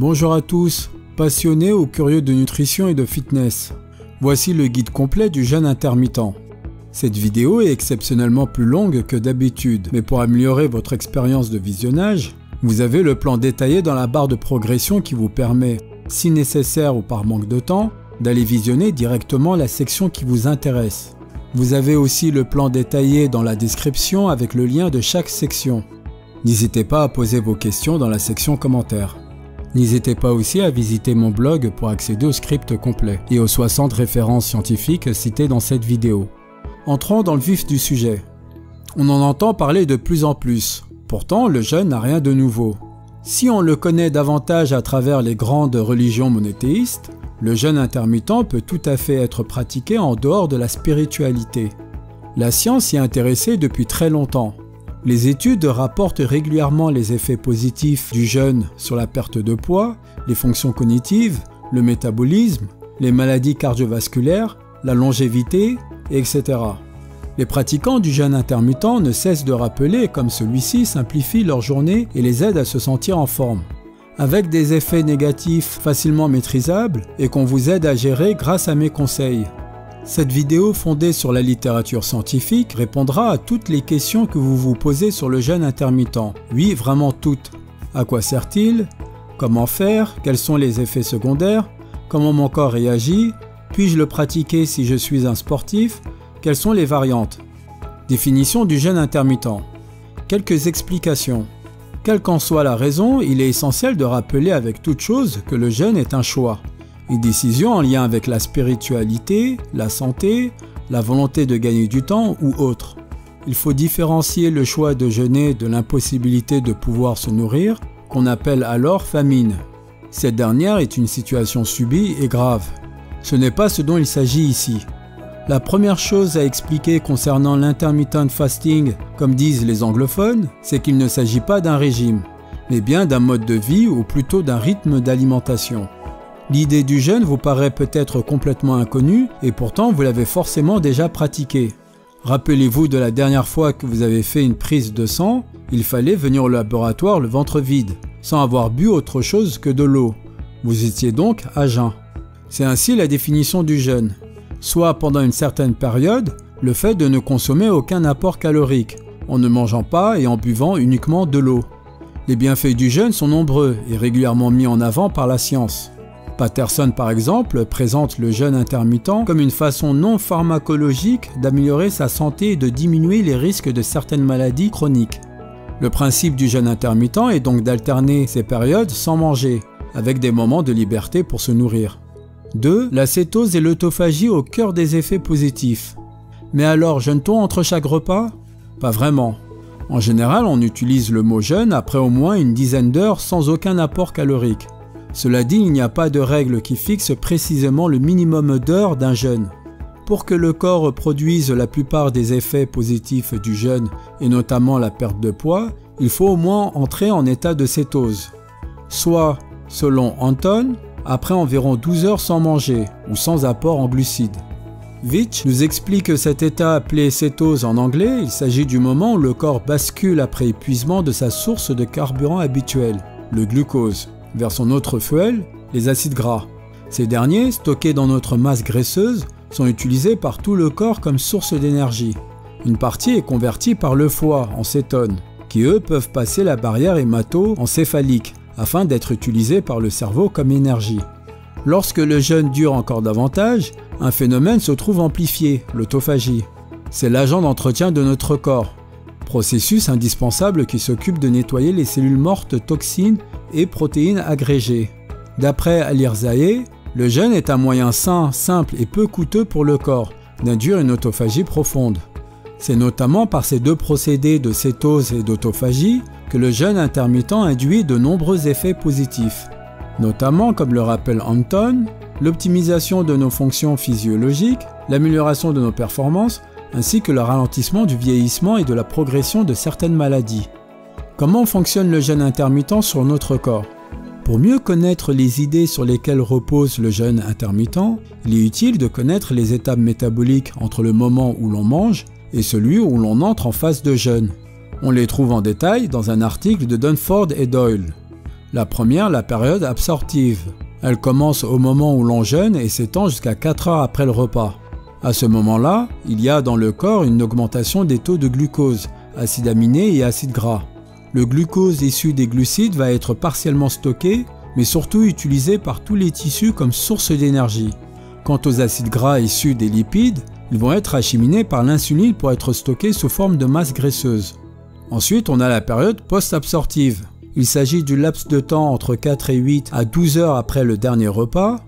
Bonjour à tous, passionnés ou curieux de nutrition et de fitness. Voici le guide complet du jeûne intermittent. Cette vidéo est exceptionnellement plus longue que d'habitude, mais pour améliorer votre expérience de visionnage, vous avez le plan détaillé dans la barre de progression qui vous permet, si nécessaire ou par manque de temps, d'aller visionner directement la section qui vous intéresse. Vous avez aussi le plan détaillé dans la description avec le lien de chaque section. N'hésitez pas à poser vos questions dans la section commentaires. N'hésitez pas aussi à visiter mon blog pour accéder au script complet et aux 60 références scientifiques citées dans cette vidéo. Entrons dans le vif du sujet. On en entend parler de plus en plus. Pourtant, le jeûne n'a rien de nouveau. Si on le connaît davantage à travers les grandes religions monothéistes, le jeûne intermittent peut tout à fait être pratiqué en dehors de la spiritualité. La science s'y est intéressée depuis très longtemps. Les études rapportent régulièrement les effets positifs du jeûne sur la perte de poids, les fonctions cognitives, le métabolisme, les maladies cardiovasculaires, la longévité, etc. Les pratiquants du jeûne intermittent ne cessent de rappeler comme celui-ci simplifie leur journée et les aide à se sentir en forme. Avec des effets négatifs facilement maîtrisables et qu'on vous aide à gérer grâce à mes conseils. Cette vidéo fondée sur la littérature scientifique répondra à toutes les questions que vous vous posez sur le jeûne intermittent. Oui, vraiment toutes. À quoi sert-il? Comment faire? Quels sont les effets secondaires? Comment mon corps réagit? Puis-je le pratiquer si je suis un sportif? Quelles sont les variantes? Définition du jeûne intermittent. Quelques explications. Quelle qu'en soit la raison, il est essentiel de rappeler avec toute chose que le jeûne est un choix. Une décision en lien avec la spiritualité, la santé, la volonté de gagner du temps ou autre. Il faut différencier le choix de jeûner de l'impossibilité de pouvoir se nourrir, qu'on appelle alors famine. Cette dernière est une situation subie et grave. Ce n'est pas ce dont il s'agit ici. La première chose à expliquer concernant l'intermittent fasting, comme disent les anglophones, c'est qu'il ne s'agit pas d'un régime, mais bien d'un mode de vie ou plutôt d'un rythme d'alimentation. L'idée du jeûne vous paraît peut-être complètement inconnue et pourtant vous l'avez forcément déjà pratiquée. Rappelez-vous de la dernière fois que vous avez fait une prise de sang, il fallait venir au laboratoire le ventre vide, sans avoir bu autre chose que de l'eau. Vous étiez donc à jeun. C'est ainsi la définition du jeûne. Soit pendant une certaine période, le fait de ne consommer aucun apport calorique, en ne mangeant pas et en buvant uniquement de l'eau. Les bienfaits du jeûne sont nombreux et régulièrement mis en avant par la science. Patterson, par exemple, présente le jeûne intermittent comme une façon non pharmacologique d'améliorer sa santé et de diminuer les risques de certaines maladies chroniques. Le principe du jeûne intermittent est donc d'alterner ces périodes sans manger, avec des moments de liberté pour se nourrir. 2. La cétose et l'autophagie au cœur des effets positifs. Mais alors, jeûne-t-on entre chaque repas? Pas vraiment. En général, on utilise le mot jeûne après au moins une dizaine d'heures sans aucun apport calorique. Cela dit, il n'y a pas de règle qui fixe précisément le minimum d'heures d'un jeûne. Pour que le corps produise la plupart des effets positifs du jeûne, et notamment la perte de poids, il faut au moins entrer en état de cétose. Soit, selon Anton, après environ 12 heures sans manger, ou sans apport en glucides. Vitch nous explique que cet état appelé cétose en anglais, il s'agit du moment où le corps bascule après épuisement de sa source de carburant habituelle, le glucose, vers son autre fuel, les acides gras. Ces derniers, stockés dans notre masse graisseuse, sont utilisés par tout le corps comme source d'énergie. Une partie est convertie par le foie en cétone, qui eux peuvent passer la barrière hémato-encéphalique, afin d'être utilisés par le cerveau comme énergie. Lorsque le jeûne dure encore davantage, un phénomène se trouve amplifié, l'autophagie. C'est l'agent d'entretien de notre corps, processus indispensable qui s'occupe de nettoyer les cellules mortes, toxines et protéines agrégées. D'après Alirzaïe, le jeûne est un moyen sain, simple et peu coûteux pour le corps d'induire une autophagie profonde. C'est notamment par ces deux procédés de cétose et d'autophagie que le jeûne intermittent induit de nombreux effets positifs, notamment, comme le rappelle Anton, l'optimisation de nos fonctions physiologiques, l'amélioration de nos performances, ainsi que le ralentissement du vieillissement et de la progression de certaines maladies. Comment fonctionne le jeûne intermittent sur notre corps? Pour mieux connaître les idées sur lesquelles repose le jeûne intermittent, il est utile de connaître les étapes métaboliques entre le moment où l'on mange et celui où l'on entre en phase de jeûne. On les trouve en détail dans un article de Dunford et Doyle. La première, la période absorptive. Elle commence au moment où l'on jeûne et s'étend jusqu'à 4 heures après le repas. À ce moment-là, il y a dans le corps une augmentation des taux de glucose, acides aminés et acides gras. Le glucose issu des glucides va être partiellement stocké, mais surtout utilisé par tous les tissus comme source d'énergie. Quant aux acides gras issus des lipides, ils vont être acheminés par l'insuline pour être stockés sous forme de masse graisseuse. Ensuite, on a la période post-absorptive. Il s'agit du laps de temps entre 4 et 8 à 12 heures après le dernier repas.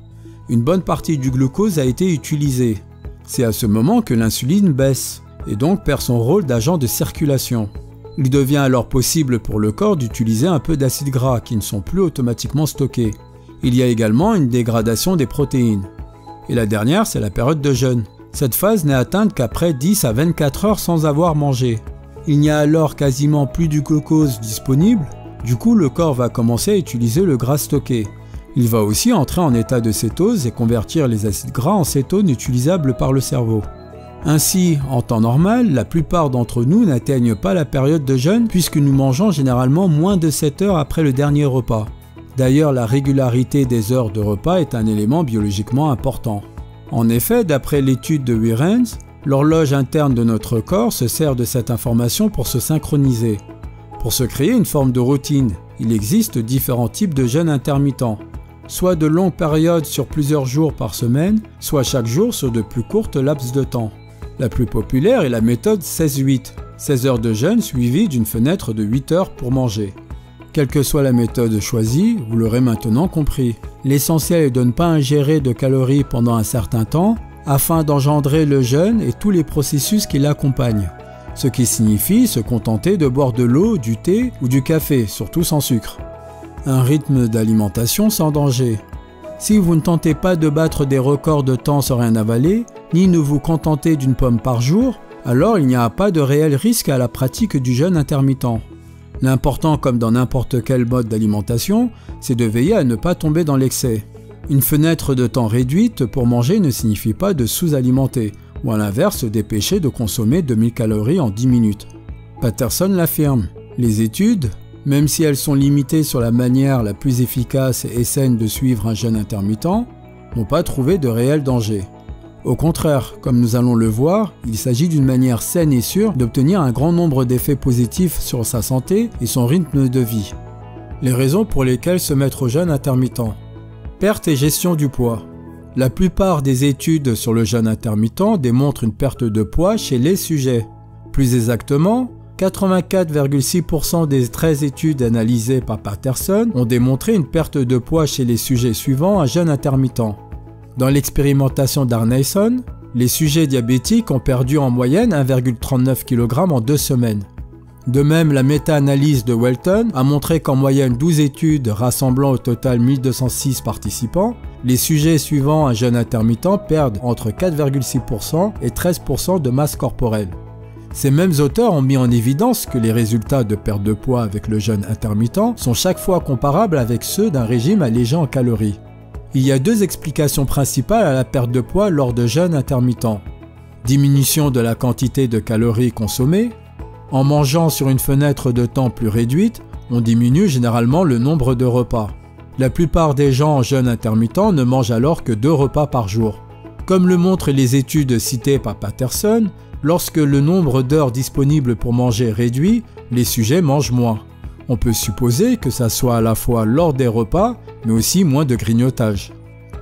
Une bonne partie du glucose a été utilisée. C'est à ce moment que l'insuline baisse et donc perd son rôle d'agent de circulation. Il devient alors possible pour le corps d'utiliser un peu d'acides gras qui ne sont plus automatiquement stockés. Il y a également une dégradation des protéines. Et la dernière, c'est la période de jeûne. Cette phase n'est atteinte qu'après 10 à 24 heures sans avoir mangé. Il n'y a alors quasiment plus du glucose disponible, du coup le corps va commencer à utiliser le gras stocké. Il va aussi entrer en état de cétose et convertir les acides gras en cétone utilisables par le cerveau. Ainsi, en temps normal, la plupart d'entre nous n'atteignent pas la période de jeûne puisque nous mangeons généralement moins de 7 heures après le dernier repas. D'ailleurs, la régularité des heures de repas est un élément biologiquement important. En effet, d'après l'étude de Wierens, l'horloge interne de notre corps se sert de cette information pour se synchroniser. Pour se créer une forme de routine, il existe différents types de jeûnes intermittents, soit de longues périodes sur plusieurs jours par semaine, soit chaque jour sur de plus courtes laps de temps. La plus populaire est la méthode 16-8, 16 heures de jeûne suivie d'une fenêtre de 8 heures pour manger. Quelle que soit la méthode choisie, vous l'aurez maintenant compris. L'essentiel est de ne pas ingérer de calories pendant un certain temps afin d'engendrer le jeûne et tous les processus qui l'accompagnent. Ce qui signifie se contenter de boire de l'eau, du thé ou du café, surtout sans sucre. Un rythme d'alimentation sans danger. Si vous ne tentez pas de battre des records de temps sans rien avaler, ni ne vous contentez d'une pomme par jour, alors il n'y a pas de réel risque à la pratique du jeûne intermittent. L'important, comme dans n'importe quel mode d'alimentation, c'est de veiller à ne pas tomber dans l'excès. Une fenêtre de temps réduite pour manger ne signifie pas de sous-alimenter, ou à l'inverse se dépêcher de consommer 2000 calories en 10 minutes. Patterson l'affirme. Les études, même si elles sont limitées sur la manière la plus efficace et saine de suivre un jeûne intermittent, n'ont pas trouvé de réel danger. Au contraire, comme nous allons le voir, il s'agit d'une manière saine et sûre d'obtenir un grand nombre d'effets positifs sur sa santé et son rythme de vie. Les raisons pour lesquelles se mettre au jeûne intermittent. Perte et gestion du poids. La plupart des études sur le jeûne intermittent démontrent une perte de poids chez les sujets. Plus exactement, 84,6% des 13 études analysées par Patterson ont démontré une perte de poids chez les sujets suivant un jeûne intermittent. Dans l'expérimentation d'Arneison, les sujets diabétiques ont perdu en moyenne 1,39 kg en 2 semaines. De même, la méta-analyse de Welton a montré qu'en moyenne 12 études rassemblant au total 1206 participants, les sujets suivant un jeûne intermittent perdent entre 4,6% et 13% de masse corporelle. Ces mêmes auteurs ont mis en évidence que les résultats de perte de poids avec le jeûne intermittent sont chaque fois comparables avec ceux d'un régime allégé en calories. Il y a 2 explications principales à la perte de poids lors de jeûne intermittent. Diminution de la quantité de calories consommées. En mangeant sur une fenêtre de temps plus réduite, on diminue généralement le nombre de repas. La plupart des gens en jeûne intermittent ne mangent alors que 2 repas par jour. Comme le montrent les études citées par Patterson, lorsque le nombre d'heures disponibles pour manger est réduit, les sujets mangent moins. On peut supposer que ça soit à la fois lors des repas, mais aussi moins de grignotage.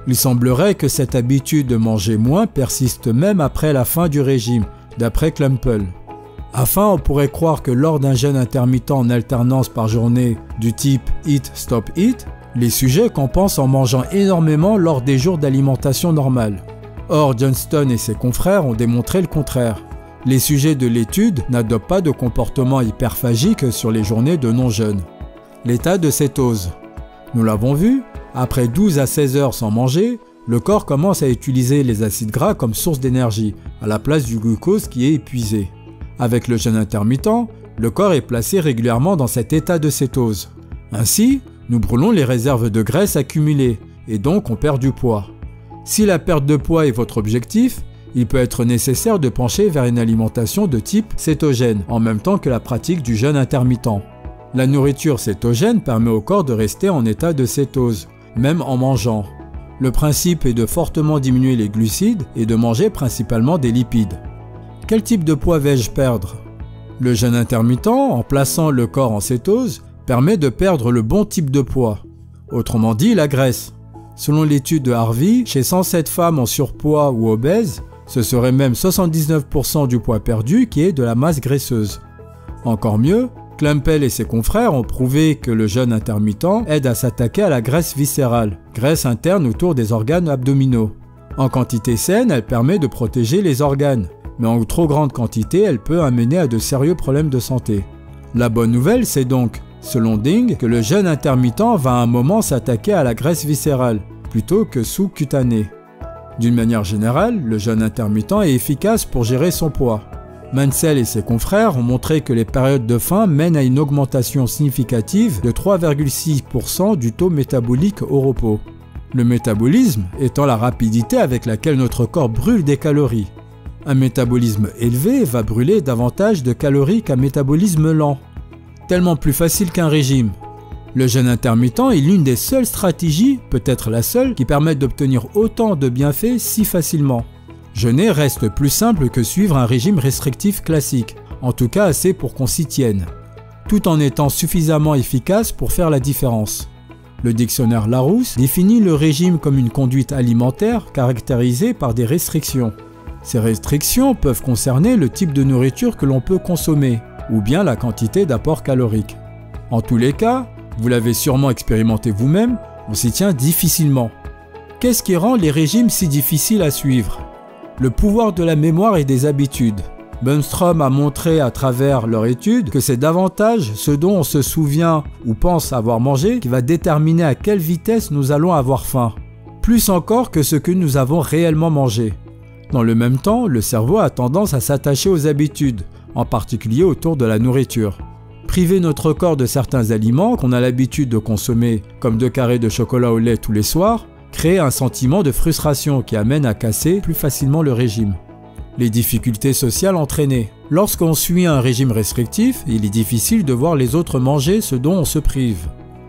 Il semblerait que cette habitude de manger moins persiste même après la fin du régime, d'après Klumple. Enfin, on pourrait croire que lors d'un jeûne intermittent en alternance par journée du type « eat, stop, eat », les sujets compensent en mangeant énormément lors des jours d'alimentation normale. Or, Johnston et ses confrères ont démontré le contraire. Les sujets de l'étude n'adoptent pas de comportement hyperphagique sur les journées de non-jeûne. L'état de cétose. Nous l'avons vu, après 12 à 16 heures sans manger, le corps commence à utiliser les acides gras comme source d'énergie, à la place du glucose qui est épuisé. Avec le jeûne intermittent, le corps est placé régulièrement dans cet état de cétose. Ainsi, nous brûlons les réserves de graisse accumulées, et donc on perd du poids. Si la perte de poids est votre objectif, il peut être nécessaire de pencher vers une alimentation de type cétogène en même temps que la pratique du jeûne intermittent. La nourriture cétogène permet au corps de rester en état de cétose, même en mangeant. Le principe est de fortement diminuer les glucides et de manger principalement des lipides. Quel type de poids vais-je perdre? Le jeûne intermittent, en plaçant le corps en cétose, permet de perdre le bon type de poids, autrement dit la graisse. Selon l'étude de Harvey, chez 107 femmes en surpoids ou obèses, ce serait même 79% du poids perdu qui est de la masse graisseuse. Encore mieux, Klempel et ses confrères ont prouvé que le jeûne intermittent aide à s'attaquer à la graisse viscérale, graisse interne autour des organes abdominaux. En quantité saine, elle permet de protéger les organes, mais en trop grande quantité, elle peut amener à de sérieux problèmes de santé. La bonne nouvelle, c'est donc, selon Ding, que le jeûne intermittent va à un moment s'attaquer à la graisse viscérale, plutôt que sous-cutanée. D'une manière générale, le jeûne intermittent est efficace pour gérer son poids. Mansell et ses confrères ont montré que les périodes de faim mènent à une augmentation significative de 3,6% du taux métabolique au repos. Le métabolisme étant la rapidité avec laquelle notre corps brûle des calories. Un métabolisme élevé va brûler davantage de calories qu'un métabolisme lent. Tellement plus facile qu'un régime. Le jeûne intermittent est l'une des seules stratégies, peut-être la seule, qui permettent d'obtenir autant de bienfaits si facilement. Jeûner reste plus simple que suivre un régime restrictif classique, en tout cas assez pour qu'on s'y tienne, tout en étant suffisamment efficace pour faire la différence. Le dictionnaire Larousse définit le régime comme une conduite alimentaire caractérisée par des restrictions. Ces restrictions peuvent concerner le type de nourriture que l'on peut consommer, ou bien la quantité d'apport calorique. En tous les cas, vous l'avez sûrement expérimenté vous-même, on s'y tient difficilement. Qu'est-ce qui rend les régimes si difficiles à suivre? Le pouvoir de la mémoire et des habitudes. Bönström a montré à travers leur étude que c'est davantage ce dont on se souvient ou pense avoir mangé qui va déterminer à quelle vitesse nous allons avoir faim, plus encore que ce que nous avons réellement mangé. Dans le même temps, le cerveau a tendance à s'attacher aux habitudes, en particulier autour de la nourriture. Priver notre corps de certains aliments qu'on a l'habitude de consommer, comme 2 carrés de chocolat au lait tous les soirs, crée un sentiment de frustration qui amène à casser plus facilement le régime. Les difficultés sociales entraînées. Lorsqu'on suit un régime restrictif, il est difficile de voir les autres manger ce dont on se prive.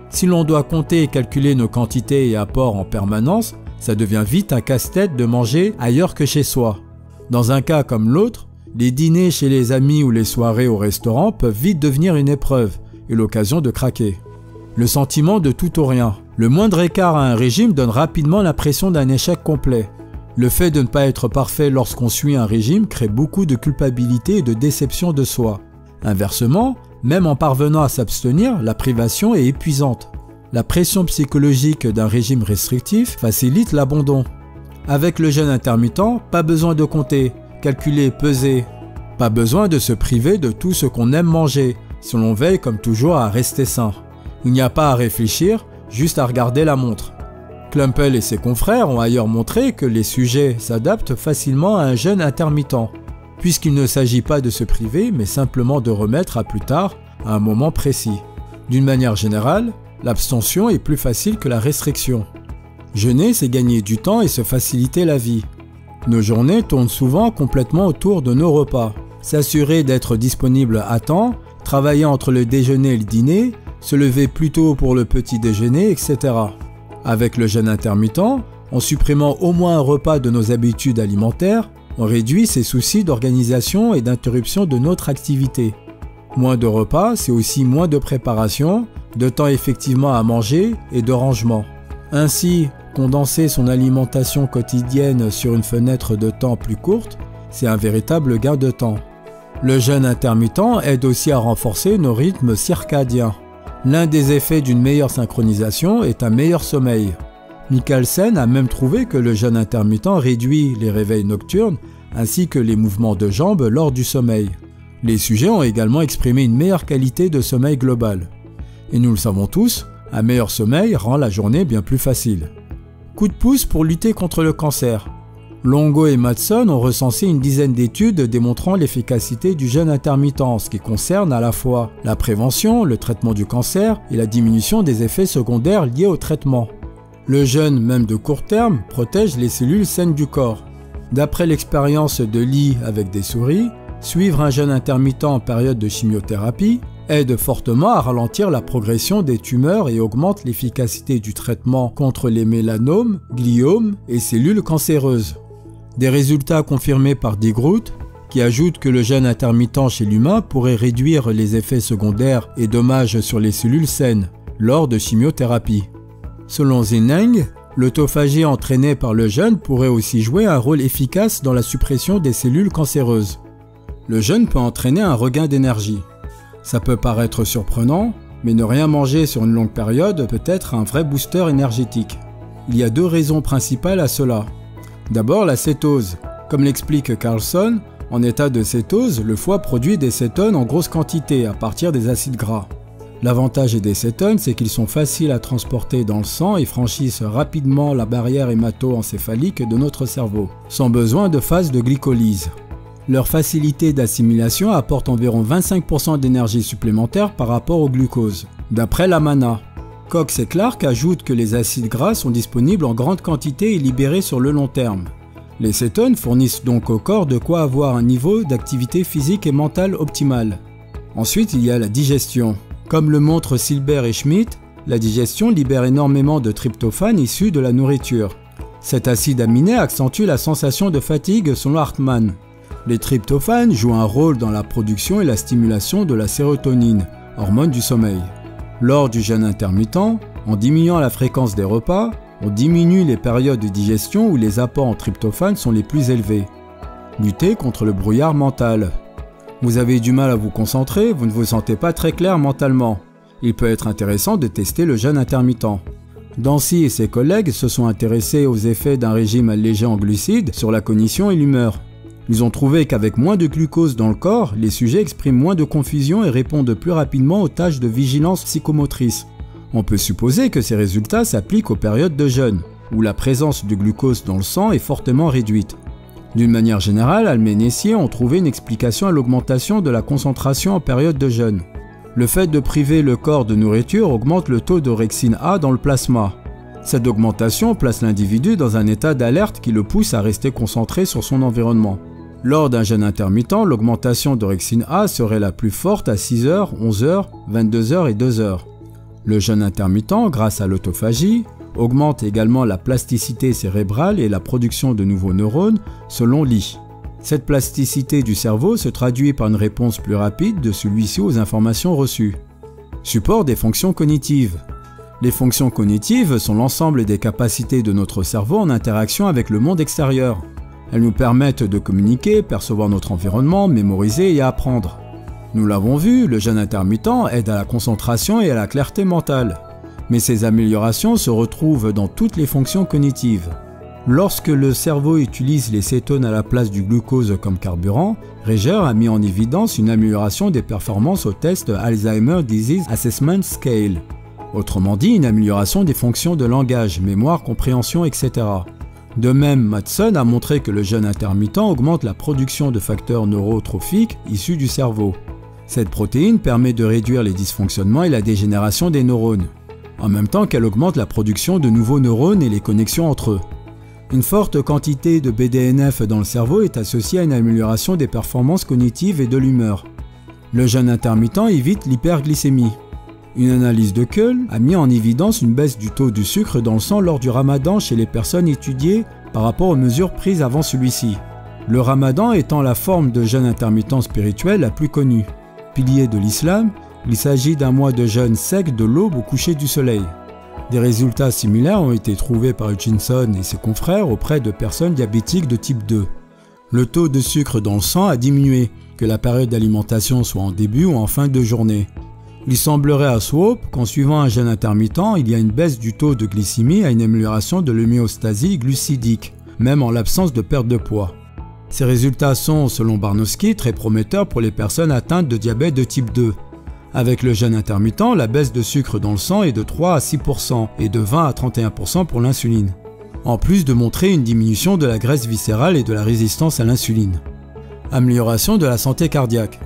Si l'on doit compter et calculer nos quantités et apports en permanence, ça devient vite un casse-tête de manger ailleurs que chez soi. Dans un cas comme l'autre, les dîners chez les amis ou les soirées au restaurant peuvent vite devenir une épreuve et l'occasion de craquer. Le sentiment de tout ou rien. Le moindre écart à un régime donne rapidement l'impression d'un échec complet. Le fait de ne pas être parfait lorsqu'on suit un régime crée beaucoup de culpabilité et de déception de soi. Inversement, même en parvenant à s'abstenir, la privation est épuisante. La pression psychologique d'un régime restrictif facilite l'abandon. Avec le jeûne intermittent, pas besoin de compter, calculer, peser. Pas besoin de se priver de tout ce qu'on aime manger, si l'on veille comme toujours à rester sain. Il n'y a pas à réfléchir, juste à regarder la montre. Klempel et ses confrères ont ailleurs montré que les sujets s'adaptent facilement à un jeûne intermittent, puisqu'il ne s'agit pas de se priver, mais simplement de remettre à plus tard, à un moment précis. D'une manière générale, l'abstention est plus facile que la restriction. Jeûner, c'est gagner du temps et se faciliter la vie. Nos journées tournent souvent complètement autour de nos repas. S'assurer d'être disponible à temps, travailler entre le déjeuner et le dîner, se lever plus tôt pour le petit déjeuner, etc. Avec le jeûne intermittent, en supprimant au moins un repas de nos habitudes alimentaires, on réduit ces soucis d'organisation et d'interruption de notre activité. Moins de repas, c'est aussi moins de préparation, de temps effectivement à manger et de rangement. Ainsi, condenser son alimentation quotidienne sur une fenêtre de temps plus courte, c'est un véritable gain de temps. Le jeûne intermittent aide aussi à renforcer nos rythmes circadiens. L'un des effets d'une meilleure synchronisation est un meilleur sommeil. Michelsen a même trouvé que le jeûne intermittent réduit les réveils nocturnes ainsi que les mouvements de jambes lors du sommeil. Les sujets ont également exprimé une meilleure qualité de sommeil global. Et nous le savons tous, un meilleur sommeil rend la journée bien plus facile. Coup de pouce pour lutter contre le cancer. Longo et Mattson ont recensé une dizaine d'études démontrant l'efficacité du jeûne intermittent, ce qui concerne à la fois la prévention, le traitement du cancer et la diminution des effets secondaires liés au traitement. Le jeûne, même de court terme, protège les cellules saines du corps. D'après l'expérience de Lee avec des souris, suivre un jeûne intermittent en période de chimiothérapie aide fortement à ralentir la progression des tumeurs et augmente l'efficacité du traitement contre les mélanomes, gliomes et cellules cancéreuses. Des résultats confirmés par Degroot, qui ajoute que le jeûne intermittent chez l'humain pourrait réduire les effets secondaires et dommages sur les cellules saines lors de chimiothérapie. Selon Zineng, l'autophagie entraînée par le jeûne pourrait aussi jouer un rôle efficace dans la suppression des cellules cancéreuses. Le jeûne peut entraîner un regain d'énergie. Ça peut paraître surprenant, mais ne rien manger sur une longue période peut être un vrai booster énergétique. Il y a deux raisons principales à cela. D'abord, la cétose. Comme l'explique Carlson, en état de cétose, le foie produit des cétones en grosse quantité à partir des acides gras. L'avantage des cétones, c'est qu'ils sont faciles à transporter dans le sang et franchissent rapidement la barrière hémato-encéphalique de notre cerveau, sans besoin de phase de glycolyse. Leur facilité d'assimilation apporte environ 25% d'énergie supplémentaire par rapport au glucose, d'après l'AMANA. Cox et Clark ajoutent que les acides gras sont disponibles en grande quantité et libérés sur le long terme. Les cétones fournissent donc au corps de quoi avoir un niveau d'activité physique et mentale optimal. Ensuite, il y a la digestion. Comme le montrent Silbert et Schmidt, la digestion libère énormément de tryptophane issus de la nourriture. Cet acide aminé accentue la sensation de fatigue selon Hartmann. Les tryptophanes jouent un rôle dans la production et la stimulation de la sérotonine, hormone du sommeil. Lors du jeûne intermittent, en diminuant la fréquence des repas, on diminue les périodes de digestion où les apports en tryptophane sont les plus élevés. Lutter contre le brouillard mental. Vous avez du mal à vous concentrer, vous ne vous sentez pas très clair mentalement. Il peut être intéressant de tester le jeûne intermittent. Dancy et ses collègues se sont intéressés aux effets d'un régime allégé en glucides sur la cognition et l'humeur. Ils ont trouvé qu'avec moins de glucose dans le corps, les sujets expriment moins de confusion et répondent plus rapidement aux tâches de vigilance psychomotrice. On peut supposer que ces résultats s'appliquent aux périodes de jeûne, où la présence de glucose dans le sang est fortement réduite. D'une manière générale, Almen et Essier ont trouvé une explication à l'augmentation de la concentration en période de jeûne. Le fait de priver le corps de nourriture augmente le taux d'orexine A dans le plasma. Cette augmentation place l'individu dans un état d'alerte qui le pousse à rester concentré sur son environnement. Lors d'un jeûne intermittent, l'augmentation d'orexine A serait la plus forte à 6h, 11h, 22h et 2h. Le jeûne intermittent, grâce à l'autophagie, augmente également la plasticité cérébrale et la production de nouveaux neurones, selon Lee. Cette plasticité du cerveau se traduit par une réponse plus rapide de celui-ci aux informations reçues. Support des fonctions cognitives. Les fonctions cognitives sont l'ensemble des capacités de notre cerveau en interaction avec le monde extérieur. Elles nous permettent de communiquer, percevoir notre environnement, mémoriser et apprendre. Nous l'avons vu, le jeûne intermittent aide à la concentration et à la clarté mentale. Mais ces améliorations se retrouvent dans toutes les fonctions cognitives. Lorsque le cerveau utilise les cétones à la place du glucose comme carburant, Reger a mis en évidence une amélioration des performances au test Alzheimer Disease Assessment Scale. Autrement dit, une amélioration des fonctions de langage, mémoire, compréhension, etc. De même, Mattson a montré que le jeûne intermittent augmente la production de facteurs neurotrophiques issus du cerveau. Cette protéine permet de réduire les dysfonctionnements et la dégénération des neurones, en même temps qu'elle augmente la production de nouveaux neurones et les connexions entre eux. Une forte quantité de BDNF dans le cerveau est associée à une amélioration des performances cognitives et de l'humeur. Le jeûne intermittent évite l'hyperglycémie. Une analyse de Keul a mis en évidence une baisse du taux du sucre dans le sang lors du ramadan chez les personnes étudiées par rapport aux mesures prises avant celui-ci. Le ramadan étant la forme de jeûne intermittent spirituel la plus connue. Pilier de l'islam, il s'agit d'un mois de jeûne sec de l'aube au coucher du soleil. Des résultats similaires ont été trouvés par Hutchinson et ses confrères auprès de personnes diabétiques de type 2. Le taux de sucre dans le sang a diminué, que la période d'alimentation soit en début ou en fin de journée. Il semblerait à Swope qu'en suivant un jeûne intermittent, il y a une baisse du taux de glycémie et une amélioration de l'homéostasie glucidique, même en l'absence de perte de poids. Ces résultats sont, selon Barnowski, très prometteurs pour les personnes atteintes de diabète de type 2. Avec le jeûne intermittent, la baisse de sucre dans le sang est de 3 à 6% et de 20 à 31% pour l'insuline, en plus de montrer une diminution de la graisse viscérale et de la résistance à l'insuline. Amélioration de la santé cardiaque.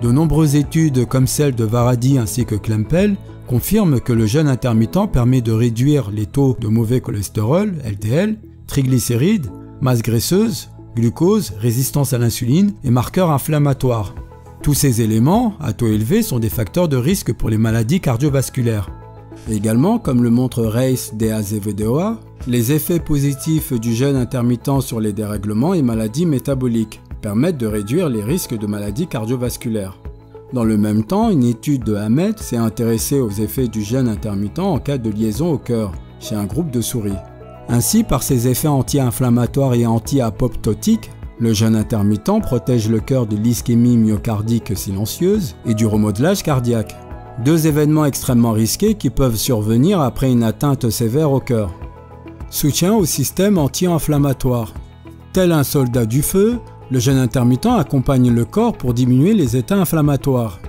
De nombreuses études comme celle de Varadi ainsi que Klempel confirment que le jeûne intermittent permet de réduire les taux de mauvais cholestérol, LDL, triglycérides, masse graisseuse, glucose, résistance à l'insuline et marqueurs inflammatoires. Tous ces éléments, à taux élevé, sont des facteurs de risque pour les maladies cardiovasculaires. Également, comme le montre Reis de Azevedoa, les effets positifs du jeûne intermittent sur les dérèglements et maladies métaboliques permettent de réduire les risques de maladies cardiovasculaires. Dans le même temps, une étude de Hamed s'est intéressée aux effets du jeûne intermittent en cas de liaison au cœur, chez un groupe de souris. Ainsi, par ses effets anti-inflammatoires et anti-apoptotiques, le jeûne intermittent protège le cœur de l'ischémie myocardique silencieuse et du remodelage cardiaque. Deux événements extrêmement risqués qui peuvent survenir après une atteinte sévère au cœur. Soutien au système anti-inflammatoire. Tel un soldat du feu, le jeûne intermittent accompagne le corps pour diminuer les états inflammatoires.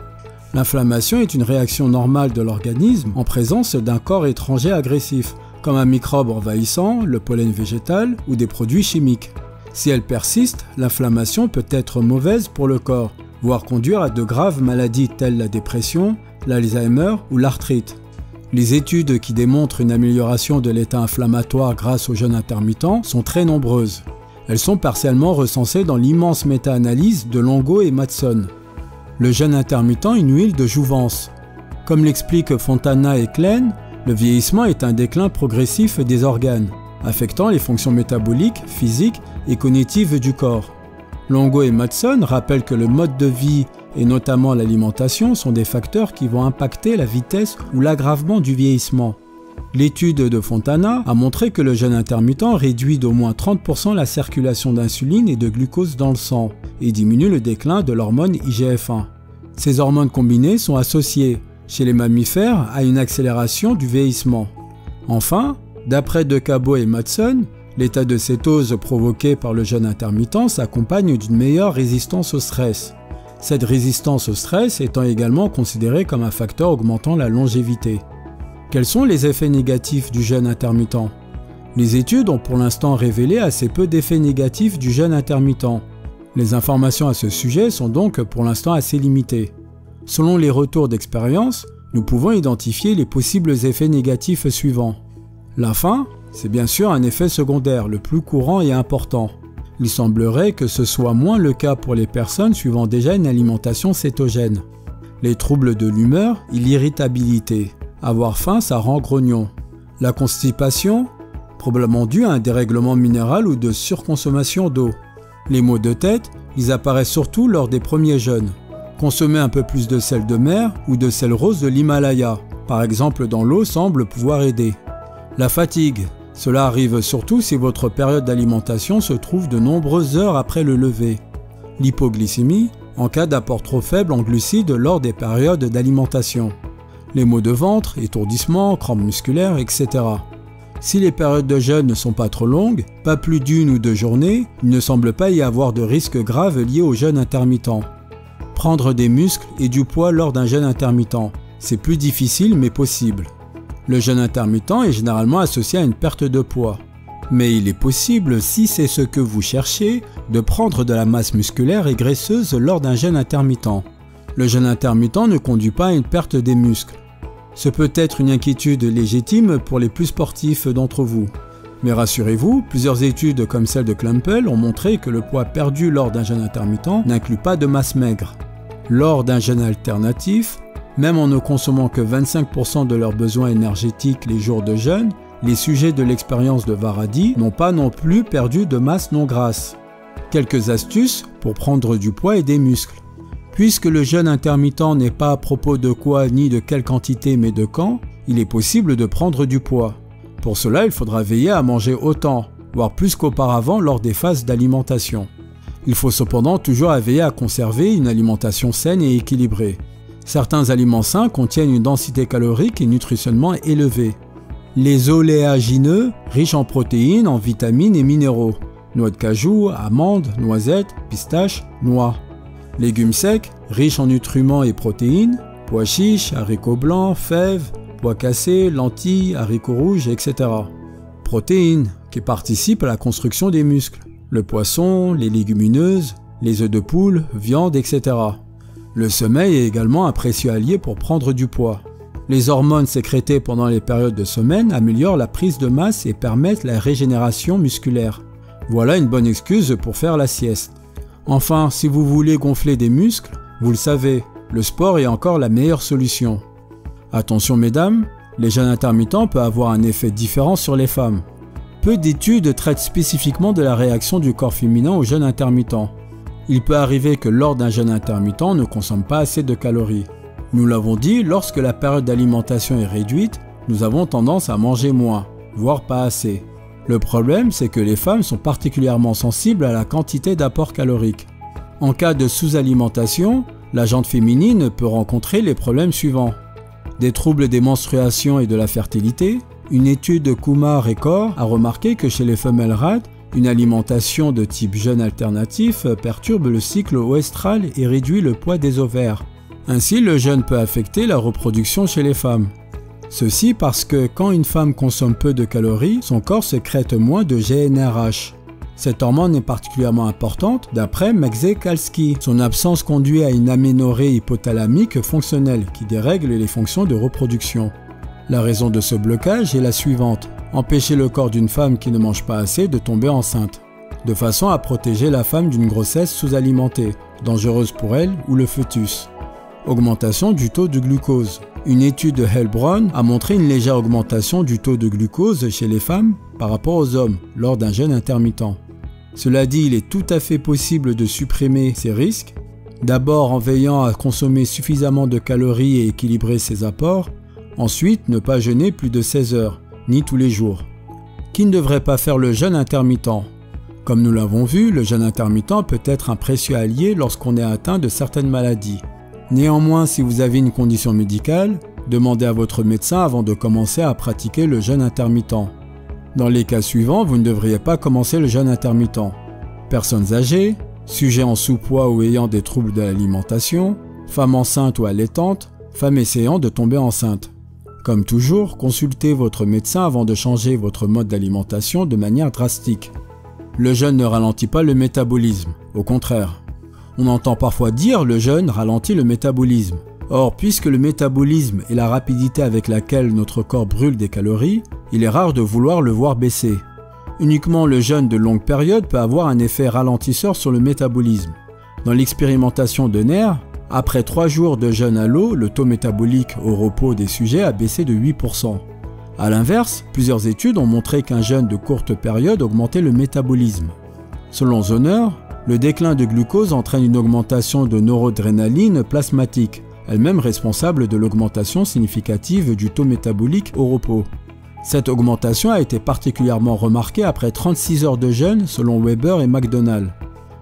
L'inflammation est une réaction normale de l'organisme en présence d'un corps étranger agressif, comme un microbe envahissant, le pollen végétal ou des produits chimiques. Si elle persiste, l'inflammation peut être mauvaise pour le corps, voire conduire à de graves maladies telles la dépression, l'Alzheimer ou l'arthrite. Les études qui démontrent une amélioration de l'état inflammatoire grâce au jeûne intermittent sont très nombreuses. Elles sont partiellement recensées dans l'immense méta-analyse de Longo et Mattson. Le jeûne intermittent est une huile de jouvence. Comme l'expliquent Fontana et Klein, le vieillissement est un déclin progressif des organes, affectant les fonctions métaboliques, physiques et cognitives du corps. Longo et Mattson rappellent que le mode de vie et notamment l'alimentation sont des facteurs qui vont impacter la vitesse ou l'aggravement du vieillissement. L'étude de Fontana a montré que le jeûne intermittent réduit d'au moins 30% la circulation d'insuline et de glucose dans le sang et diminue le déclin de l'hormone IGF-1. Ces hormones combinées sont associées, chez les mammifères, à une accélération du vieillissement. Enfin, d'après De Cabo et Mattson, l'état de cétose provoqué par le jeûne intermittent s'accompagne d'une meilleure résistance au stress. Cette résistance au stress étant également considérée comme un facteur augmentant la longévité. Quels sont les effets négatifs du jeûne intermittent? Les études ont pour l'instant révélé assez peu d'effets négatifs du jeûne intermittent. Les informations à ce sujet sont donc pour l'instant assez limitées. Selon les retours d'expérience, nous pouvons identifier les possibles effets négatifs suivants. La faim, c'est bien sûr un effet secondaire, le plus courant et important. Il semblerait que ce soit moins le cas pour les personnes suivant déjà une alimentation cétogène. Les troubles de l'humeur et l'irritabilité. Avoir faim, ça rend grognon. La constipation, probablement due à un dérèglement minéral ou de surconsommation d'eau. Les maux de tête, ils apparaissent surtout lors des premiers jeûnes. Consommer un peu plus de sel de mer ou de sel rose de l'Himalaya, par exemple dans l'eau, semble pouvoir aider. La fatigue. Cela arrive surtout si votre période d'alimentation se trouve de nombreuses heures après le lever. L'hypoglycémie, en cas d'apport trop faible en glucides lors des périodes d'alimentation. Les maux de ventre, étourdissements, crampes musculaires, etc. Si les périodes de jeûne ne sont pas trop longues, pas plus d'une ou deux journées, il ne semble pas y avoir de risque grave lié au jeûne intermittent. Prendre des muscles et du poids lors d'un jeûne intermittent, c'est plus difficile mais possible. Le jeûne intermittent est généralement associé à une perte de poids. Mais il est possible, si c'est ce que vous cherchez, de prendre de la masse musculaire et graisseuse lors d'un jeûne intermittent. Le jeûne intermittent ne conduit pas à une perte des muscles. Ce peut être une inquiétude légitime pour les plus sportifs d'entre vous. Mais rassurez-vous, plusieurs études comme celle de Klempel ont montré que le poids perdu lors d'un jeûne intermittent n'inclut pas de masse maigre. Lors d'un jeûne alternatif, même en ne consommant que 25% de leurs besoins énergétiques les jours de jeûne, les sujets de l'expérience de Varadi n'ont pas non plus perdu de masse non grasse. Quelques astuces pour prendre du poids et des muscles. Puisque le jeûne intermittent n'est pas à propos de quoi ni de quelle quantité mais de quand, il est possible de prendre du poids. Pour cela, il faudra veiller à manger autant, voire plus qu'auparavant lors des phases d'alimentation. Il faut cependant toujours veiller à conserver une alimentation saine et équilibrée. Certains aliments sains contiennent une densité calorique et nutritionnement élevée. Les oléagineux, riches en protéines, en vitamines et minéraux. Noix de cajou, amandes, noisettes, pistaches, noix. Légumes secs, riches en nutriments et protéines. Pois chiches, haricots blancs, fèves, pois cassés, lentilles, haricots rouges, etc. Protéines, qui participent à la construction des muscles. Le poisson, les légumineuses, les œufs de poule, viande, etc. Le sommeil est également un précieux allié pour prendre du poids. Les hormones sécrétées pendant les périodes de sommeil améliorent la prise de masse et permettent la régénération musculaire. Voilà une bonne excuse pour faire la sieste. Enfin, si vous voulez gonfler des muscles, Vous le savez, le sport est encore la meilleure solution. Attention mesdames, les jeûnes intermittents peuvent avoir un effet différent sur les femmes. Peu d'études traitent spécifiquement de la réaction du corps féminin au jeûne intermittent. Il peut arriver que lors d'un jeûne intermittent, on ne consomme pas assez de calories. Nous l'avons dit, lorsque la période d'alimentation est réduite, nous avons tendance à manger moins, voire pas assez. Le problème, c'est que les femmes sont particulièrement sensibles à la quantité d'apport calorique. En cas de sous-alimentation, la gente féminine peut rencontrer les problèmes suivants. Des troubles des menstruations et de la fertilité. Une étude de Kumar et Kaur a remarqué que chez les femelles RAD, une alimentation de type jeûne alternatif perturbe le cycle oestral et réduit le poids des ovaires. Ainsi, le jeûne peut affecter la reproduction chez les femmes. Ceci parce que quand une femme consomme peu de calories, son corps sécrète moins de GnRH. Cette hormone est particulièrement importante d'après Maczekalski. Son absence conduit à une aménorrhée hypothalamique fonctionnelle qui dérègle les fonctions de reproduction. La raison de ce blocage est la suivante. Empêcher le corps d'une femme qui ne mange pas assez de tomber enceinte, de façon à protéger la femme d'une grossesse sous-alimentée, dangereuse pour elle ou le fœtus. Augmentation du taux de glucose. Une étude de Hellbronn a montré une légère augmentation du taux de glucose chez les femmes par rapport aux hommes lors d'un jeûne intermittent. Cela dit, il est tout à fait possible de supprimer ces risques, d'abord en veillant à consommer suffisamment de calories et équilibrer ses apports, ensuite ne pas jeûner plus de 16 heures, ni tous les jours. Qui ne devrait pas faire le jeûne intermittent? Comme nous l'avons vu, le jeûne intermittent peut être un précieux allié lorsqu'on est atteint de certaines maladies. Néanmoins, si vous avez une condition médicale, demandez à votre médecin avant de commencer à pratiquer le jeûne intermittent. Dans les cas suivants, vous ne devriez pas commencer le jeûne intermittent. Personnes âgées, sujets en sous-poids ou ayant des troubles de l'alimentation, femmes enceintes ou allaitantes, femmes essayant de tomber enceinte. Comme toujours, consultez votre médecin avant de changer votre mode d'alimentation de manière drastique. Le jeûne ne ralentit pas le métabolisme, au contraire. On entend parfois dire « le jeûne ralentit le métabolisme ». Or, puisque le métabolisme est la rapidité avec laquelle notre corps brûle des calories, il est rare de vouloir le voir baisser. Uniquement le jeûne de longue période peut avoir un effet ralentisseur sur le métabolisme. Dans l'expérimentation de NER, après 3 jours de jeûne à l'eau, le taux métabolique au repos des sujets a baissé de 8%. A l'inverse, plusieurs études ont montré qu'un jeûne de courte période augmentait le métabolisme. Selon Zoner, le déclin de glucose entraîne une augmentation de neuroadrénaline plasmatique, elle-même responsable de l'augmentation significative du taux métabolique au repos. Cette augmentation a été particulièrement remarquée après 36 heures de jeûne selon Weber et McDonald.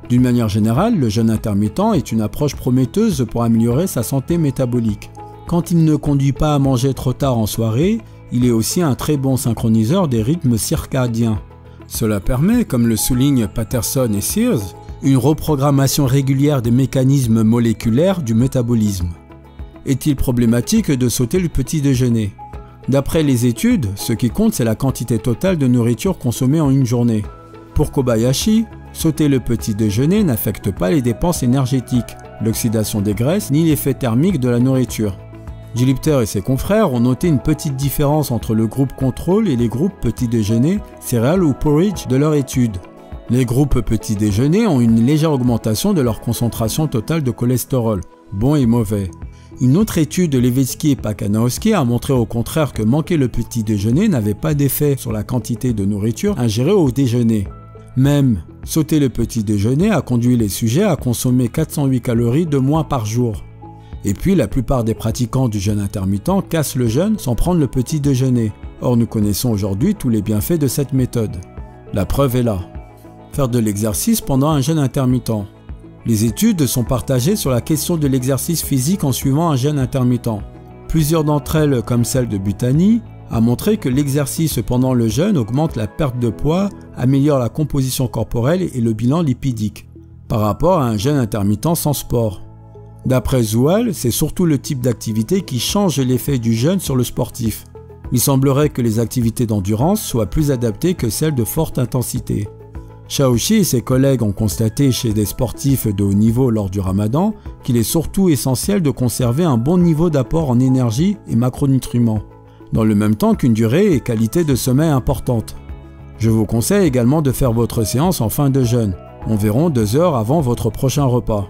D'une manière générale, le jeûne intermittent est une approche prometteuse pour améliorer sa santé métabolique. Quand il ne conduit pas à manger trop tard en soirée, il est aussi un très bon synchroniseur des rythmes circadiens. Cela permet, comme le soulignent Patterson et Sears, une reprogrammation régulière des mécanismes moléculaires du métabolisme. Est-il problématique de sauter le petit déjeuner? D'après les études, ce qui compte c'est la quantité totale de nourriture consommée en une journée. Pour Kobayashi, sauter le petit déjeuner n'affecte pas les dépenses énergétiques, l'oxydation des graisses ni l'effet thermique de la nourriture. Gillipter et ses confrères ont noté une petite différence entre le groupe contrôle et les groupes petit déjeuner, céréales ou porridge de leur étude. Les groupes petit déjeuner ont une légère augmentation de leur concentration totale de cholestérol, bon et mauvais. Une autre étude de Levitsky et Pakanowski a montré au contraire que manquer le petit déjeuner n'avait pas d'effet sur la quantité de nourriture ingérée au déjeuner. Même, sauter le petit déjeuner a conduit les sujets à consommer 408 calories de moins par jour. Et puis la plupart des pratiquants du jeûne intermittent cassent le jeûne sans prendre le petit déjeuner. Or nous connaissons aujourd'hui tous les bienfaits de cette méthode. La preuve est là. Faire de l'exercice pendant un jeûne intermittent. Les études sont partagées sur la question de l'exercice physique en suivant un jeûne intermittent. Plusieurs d'entre elles, comme celle de Butani, a montré que l'exercice pendant le jeûne augmente la perte de poids, améliore la composition corporelle et le bilan lipidique, par rapport à un jeûne intermittent sans sport. D'après Zoual, c'est surtout le type d'activité qui change l'effet du jeûne sur le sportif. Il semblerait que les activités d'endurance soient plus adaptées que celles de forte intensité. Shaoxi et ses collègues ont constaté chez des sportifs de haut niveau lors du ramadan qu'il est surtout essentiel de conserver un bon niveau d'apport en énergie et macronutriments, dans le même temps qu'une durée et qualité de sommeil importante. Je vous conseille également de faire votre séance en fin de jeûne, environ 2 heures avant votre prochain repas.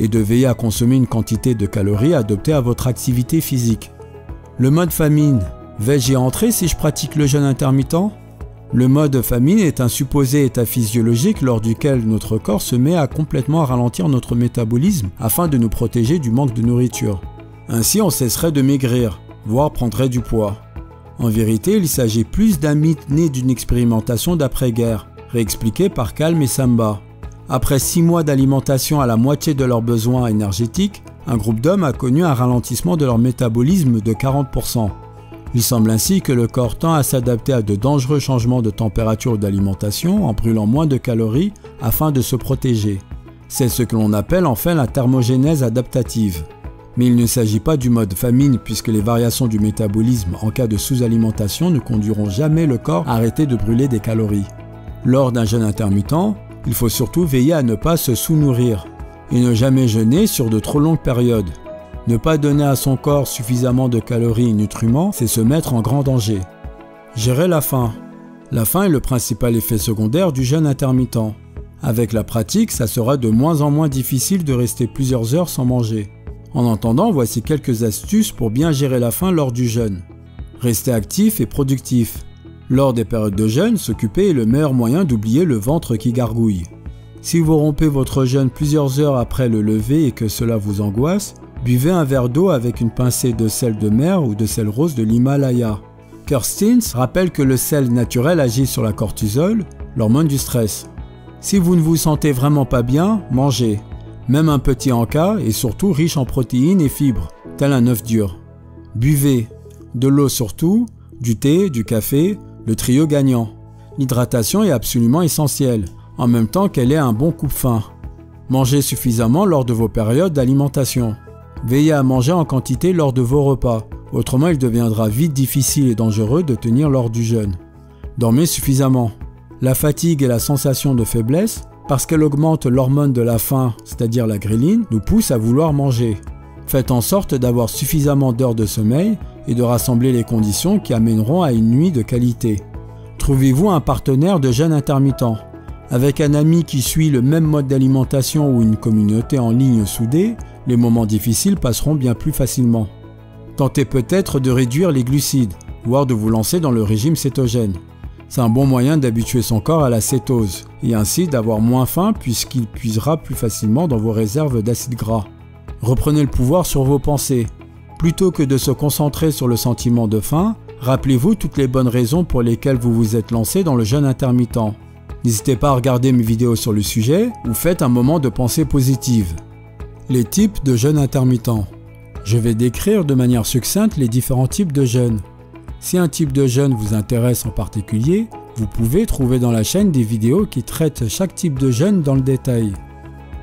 et de veiller à consommer une quantité de calories adaptée à votre activité physique. Le mode famine, vais-je y entrer si je pratique le jeûne intermittent? Le mode famine est un supposé état physiologique lors duquel notre corps se met à complètement ralentir notre métabolisme afin de nous protéger du manque de nourriture. Ainsi, on cesserait de maigrir, voire prendrait du poids. En vérité, il s'agit plus d'un mythe né d'une expérimentation d'après-guerre, réexpliquée par Kalm et Samba. Après 6 mois d'alimentation à la moitié de leurs besoins énergétiques, un groupe d'hommes a connu un ralentissement de leur métabolisme de 40%. Il semble ainsi que le corps tend à s'adapter à de dangereux changements de température ou d'alimentation en brûlant moins de calories afin de se protéger. C'est ce que l'on appelle en fait la thermogénèse adaptative. Mais il ne s'agit pas du mode famine puisque les variations du métabolisme en cas de sous-alimentation ne conduiront jamais le corps à arrêter de brûler des calories. Lors d'un jeûne intermittent, il faut surtout veiller à ne pas se sous-nourrir et ne jamais jeûner sur de trop longues périodes. Ne pas donner à son corps suffisamment de calories et nutriments, c'est se mettre en grand danger. Gérer la faim. La faim est le principal effet secondaire du jeûne intermittent. Avec la pratique, ça sera de moins en moins difficile de rester plusieurs heures sans manger. En attendant, voici quelques astuces pour bien gérer la faim lors du jeûne. Rester actif et productif. Lors des périodes de jeûne, s'occuper est le meilleur moyen d'oublier le ventre qui gargouille. Si vous rompez votre jeûne plusieurs heures après le lever et que cela vous angoisse, buvez un verre d'eau avec une pincée de sel de mer ou de sel rose de l'Himalaya. Kirstens rappelle que le sel naturel agit sur la cortisol, l'hormone du stress. Si vous ne vous sentez vraiment pas bien, mangez. Même un petit encas est surtout riche en protéines et fibres, tel un œuf dur. Buvez de l'eau surtout, du thé, du café, le trio gagnant. L'hydratation est absolument essentielle, en même temps qu'elle est un bon coupe-faim. Mangez suffisamment lors de vos périodes d'alimentation. Veillez à manger en quantité lors de vos repas, autrement il deviendra vite difficile et dangereux de tenir lors du jeûne. Dormez suffisamment. La fatigue et la sensation de faiblesse, parce qu'elle augmente l'hormone de la faim, c'est-à-dire la ghrelin, nous poussent à vouloir manger. Faites en sorte d'avoir suffisamment d'heures de sommeil et de rassembler les conditions qui amèneront à une nuit de qualité. Trouvez-vous un partenaire de jeûne intermittent. Avec un ami qui suit le même mode d'alimentation ou une communauté en ligne soudée, les moments difficiles passeront bien plus facilement. Tentez peut-être de réduire les glucides, voire de vous lancer dans le régime cétogène. C'est un bon moyen d'habituer son corps à la cétose, et ainsi d'avoir moins faim puisqu'il puisera plus facilement dans vos réserves d'acides gras. Reprenez le pouvoir sur vos pensées. Plutôt que de se concentrer sur le sentiment de faim, rappelez-vous toutes les bonnes raisons pour lesquelles vous vous êtes lancé dans le jeûne intermittent. N'hésitez pas à regarder mes vidéos sur le sujet ou faites un moment de pensée positive. Les types de jeûne intermittent. Je vais décrire de manière succincte les différents types de jeûne. Si un type de jeûne vous intéresse en particulier, vous pouvez trouver dans la chaîne des vidéos qui traitent chaque type de jeûne dans le détail.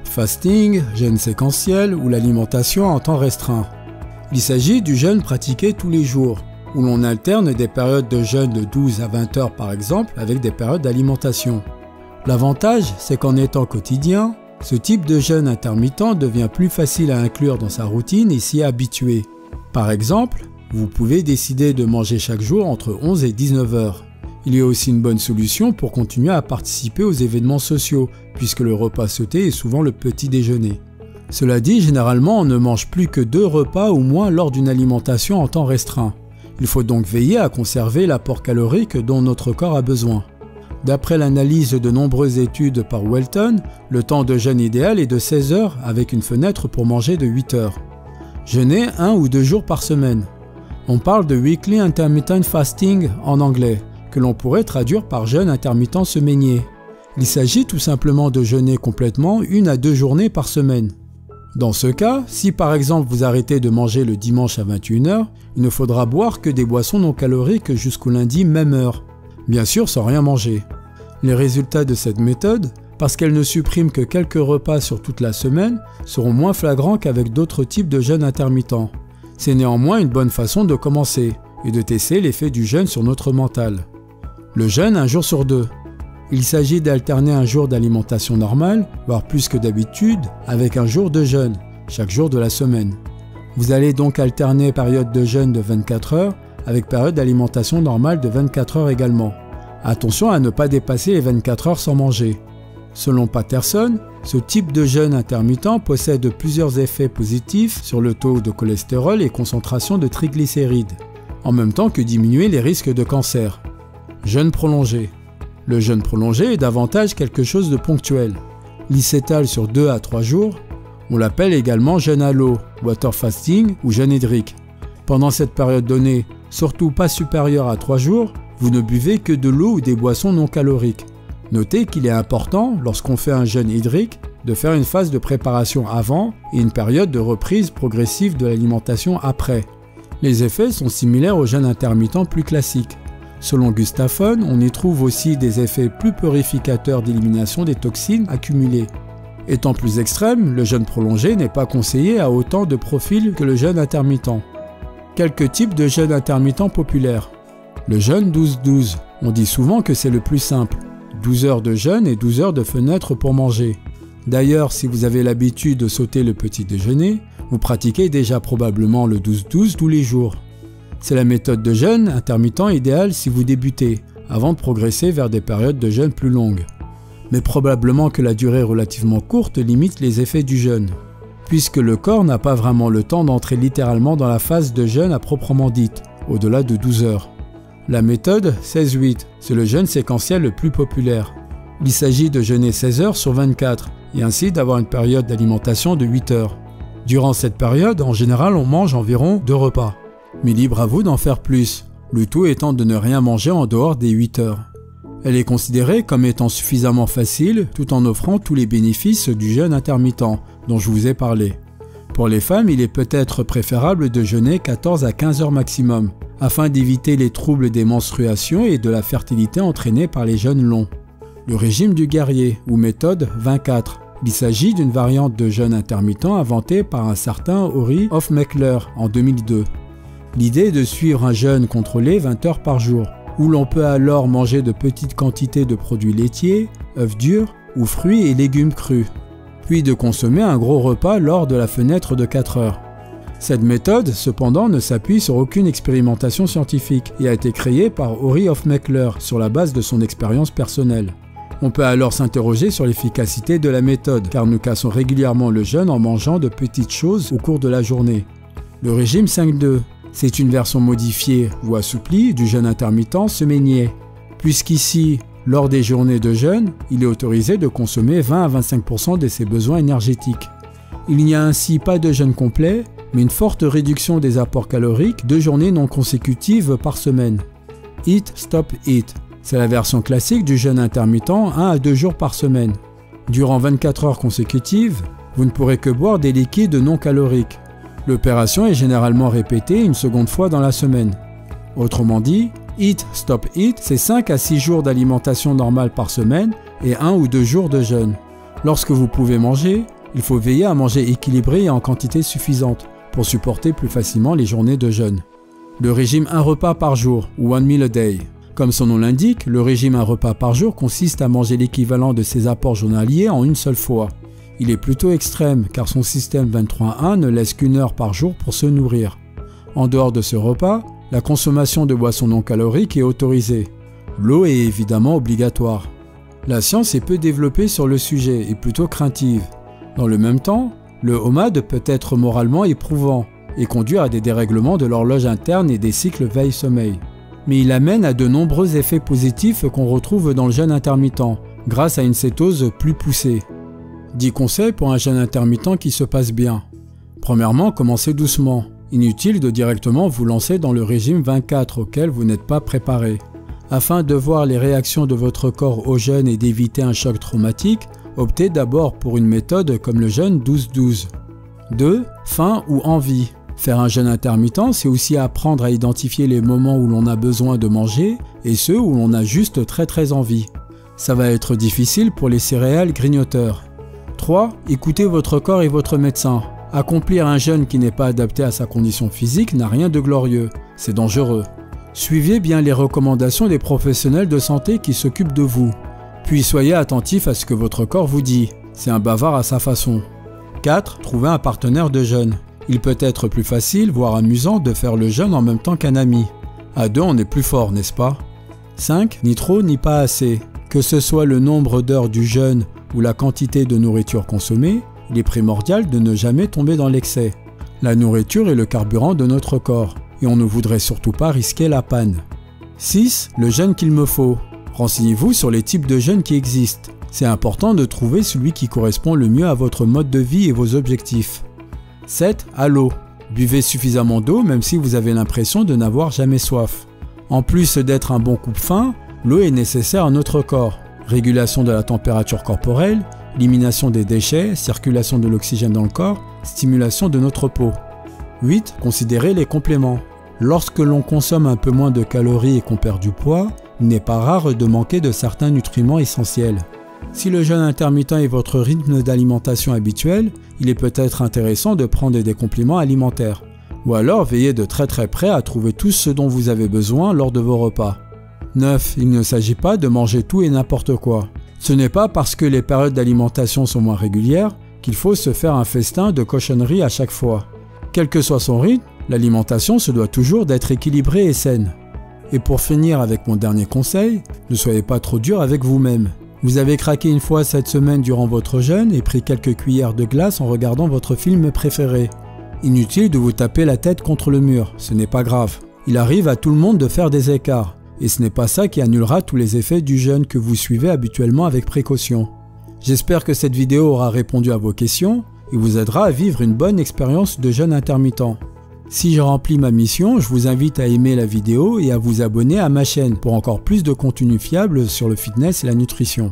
Fasting, jeûne séquentiel ou l'alimentation en temps restreint. Il s'agit du jeûne pratiqué tous les jours, où l'on alterne des périodes de jeûne de 12 à 20 heures par exemple avec des périodes d'alimentation. L'avantage, c'est qu'en étant quotidien, ce type de jeûne intermittent devient plus facile à inclure dans sa routine et s'y habituer. Par exemple, vous pouvez décider de manger chaque jour entre 11 et 19 heures. Il y a aussi une bonne solution pour continuer à participer aux événements sociaux, puisque le repas sauté est souvent le petit déjeuner. Cela dit, généralement, on ne mange plus que 2 repas ou moins lors d'une alimentation en temps restreint. Il faut donc veiller à conserver l'apport calorique dont notre corps a besoin. D'après l'analyse de nombreuses études par Welton, le temps de jeûne idéal est de 16 heures avec une fenêtre pour manger de 8 heures. Jeûner 1 ou 2 jours par semaine. On parle de Weekly Intermittent Fasting en anglais, que l'on pourrait traduire par jeûne intermittent semainier. Il s'agit tout simplement de jeûner complètement 1 à 2 journées par semaine. Dans ce cas, si par exemple vous arrêtez de manger le dimanche à 21h, il ne faudra boire que des boissons non caloriques jusqu'au lundi même heure, bien sûr sans rien manger. Les résultats de cette méthode, parce qu'elle ne supprime que quelques repas sur toute la semaine, seront moins flagrants qu'avec d'autres types de jeûne intermittents. C'est néanmoins une bonne façon de commencer et de tester l'effet du jeûne sur notre mental. Le jeûne 1 jour sur 2. Il s'agit d'alterner un jour d'alimentation normale, voire plus que d'habitude, avec un jour de jeûne, chaque jour de la semaine. Vous allez donc alterner période de jeûne de 24 heures avec période d'alimentation normale de 24 heures également. Attention à ne pas dépasser les 24 heures sans manger. Selon Patterson, Ce type de jeûne intermittent possède plusieurs effets positifs sur le taux de cholestérol et concentration de triglycérides, en même temps que diminuer les risques de cancer. Jeûne prolongé. Le jeûne prolongé est davantage quelque chose de ponctuel. Il s'étale sur 2 à 3 jours. On l'appelle également jeûne à l'eau, water fasting ou jeûne hydrique. Pendant cette période donnée, surtout pas supérieure à 3 jours, vous ne buvez que de l'eau ou des boissons non caloriques. Notez qu'il est important, lorsqu'on fait un jeûne hydrique, de faire une phase de préparation avant et une période de reprise progressive de l'alimentation après. Les effets sont similaires au jeûne intermittent plus classique. Selon Gustafsson, on y trouve aussi des effets plus purificateurs d'élimination des toxines accumulées. Étant plus extrême, le jeûne prolongé n'est pas conseillé à autant de profils que le jeûne intermittent. Quelques types de jeûne intermittent populaires. Le jeûne 12-12, on dit souvent que c'est le plus simple. 12 heures de jeûne et 12 heures de fenêtre pour manger. D'ailleurs, si vous avez l'habitude de sauter le petit déjeuner, vous pratiquez déjà probablement le 12-12 tous les jours. C'est la méthode de jeûne intermittent idéale si vous débutez, avant de progresser vers des périodes de jeûne plus longues. Mais probablement que la durée relativement courte limite les effets du jeûne, puisque le corps n'a pas vraiment le temps d'entrer littéralement dans la phase de jeûne à proprement dite, au-delà de 12 heures. La méthode 16-8, c'est le jeûne séquentiel le plus populaire. Il s'agit de jeûner 16 heures sur 24, et ainsi d'avoir une période d'alimentation de 8 heures. Durant cette période, en général, on mange environ 2 repas. Mais libre à vous d'en faire plus, le tout étant de ne rien manger en dehors des 8 heures. Elle est considérée comme étant suffisamment facile tout en offrant tous les bénéfices du jeûne intermittent dont je vous ai parlé. Pour les femmes, il est peut-être préférable de jeûner 14 à 15 heures maximum, afin d'éviter les troubles des menstruations et de la fertilité entraînés par les jeûnes longs. Le régime du guerrier ou méthode 24. Il s'agit d'une variante de jeûne intermittent inventée par un certain Ori Hofmeckler en 2002. L'idée est de suivre un jeûne contrôlé 20 heures par jour, où l'on peut alors manger de petites quantités de produits laitiers, œufs durs ou fruits et légumes crus, puis de consommer un gros repas lors de la fenêtre de 4 heures. Cette méthode, cependant, ne s'appuie sur aucune expérimentation scientifique et a été créée par Ori Hofmeckler sur la base de son expérience personnelle. On peut alors s'interroger sur l'efficacité de la méthode, car nous cassons régulièrement le jeûne en mangeant de petites choses au cours de la journée. Le régime 5-2, c'est une version modifiée ou assouplie du jeûne intermittent semainier, puisqu'ici, lors des journées de jeûne, il est autorisé de consommer 20 à 25% de ses besoins énergétiques. Il n'y a ainsi pas de jeûne complet, mais une forte réduction des apports caloriques 2 journées non consécutives par semaine. Eat, stop, eat. C'est la version classique du jeûne intermittent 1 à 2 jours par semaine. Durant 24 heures consécutives, vous ne pourrez que boire des liquides non caloriques. L'opération est généralement répétée une seconde fois dans la semaine. Autrement dit, Eat, Stop Eat, c'est 5 à 6 jours d'alimentation normale par semaine et 1 ou 2 jours de jeûne. Lorsque vous pouvez manger, il faut veiller à manger équilibré et en quantité suffisante pour supporter plus facilement les journées de jeûne. Le régime 1 repas par jour ou One Meal a Day. Comme son nom l'indique, le régime 1 repas par jour consiste à manger l'équivalent de ses apports journaliers en une seule fois. Il est plutôt extrême car son système 23-1 ne laisse qu'une heure par jour pour se nourrir. En dehors de ce repas, la consommation de boissons non caloriques est autorisée. L'eau est évidemment obligatoire. La science est peu développée sur le sujet et plutôt craintive. Dans le même temps, le HOMAD peut être moralement éprouvant et conduire à des dérèglements de l'horloge interne et des cycles veille-sommeil. Mais il amène à de nombreux effets positifs qu'on retrouve dans le jeûne intermittent, grâce à une cétose plus poussée. 10 conseils pour un jeûne intermittent qui se passe bien. Premièrement, commencez doucement. Inutile de directement vous lancer dans le régime 24 auquel vous n'êtes pas préparé. Afin de voir les réactions de votre corps au jeûne et d'éviter un choc traumatique, optez d'abord pour une méthode comme le jeûne 12-12. 2. Faim ou envie. Faire un jeûne intermittent, c'est aussi apprendre à identifier les moments où l'on a besoin de manger et ceux où l'on a juste très envie. Ça va être difficile pour les céréales grignoteurs. 3. Écoutez votre corps et votre médecin. Accomplir un jeûne qui n'est pas adapté à sa condition physique n'a rien de glorieux, c'est dangereux. Suivez bien les recommandations des professionnels de santé qui s'occupent de vous. Puis soyez attentif à ce que votre corps vous dit, c'est un bavard à sa façon. 4. Trouvez un partenaire de jeûne. Il peut être plus facile, voire amusant, de faire le jeûne en même temps qu'un ami. À 2, on est plus fort, n'est-ce pas ? 5. Ni trop, ni pas assez. Que ce soit le nombre d'heures du jeûne ou la quantité de nourriture consommée, il est primordial de ne jamais tomber dans l'excès. La nourriture est le carburant de notre corps, et on ne voudrait surtout pas risquer la panne. 6. Le jeûne qu'il me faut. Renseignez-vous sur les types de jeûne qui existent. C'est important de trouver celui qui correspond le mieux à votre mode de vie et vos objectifs. 7. À l'eau. Buvez suffisamment d'eau même si vous avez l'impression de n'avoir jamais soif. En plus d'être un bon coupe-faim, l'eau est nécessaire à notre corps. Régulation de la température corporelle, élimination des déchets, circulation de l'oxygène dans le corps, stimulation de notre peau. 8. Considérez les compléments. Lorsque l'on consomme un peu moins de calories et qu'on perd du poids, il n'est pas rare de manquer de certains nutriments essentiels. Si le jeûne intermittent est votre rythme d'alimentation habituel, il est peut-être intéressant de prendre des compléments alimentaires. Ou alors veillez de très près à trouver tout ce dont vous avez besoin lors de vos repas. 9. Il ne s'agit pas de manger tout et n'importe quoi. Ce n'est pas parce que les périodes d'alimentation sont moins régulières qu'il faut se faire un festin de cochonneries à chaque fois. Quel que soit son rythme, l'alimentation se doit toujours d'être équilibrée et saine. Et pour finir avec mon dernier conseil, ne soyez pas trop dur avec vous-même. Vous avez craqué une fois cette semaine durant votre jeûne et pris quelques cuillères de glace en regardant votre film préféré. Inutile de vous taper la tête contre le mur, ce n'est pas grave. Il arrive à tout le monde de faire des écarts, et ce n'est pas ça qui annulera tous les effets du jeûne que vous suivez habituellement avec précaution. J'espère que cette vidéo aura répondu à vos questions et vous aidera à vivre une bonne expérience de jeûne intermittent. Si j'ai rempli ma mission, je vous invite à aimer la vidéo et à vous abonner à ma chaîne pour encore plus de contenu fiable sur le fitness et la nutrition.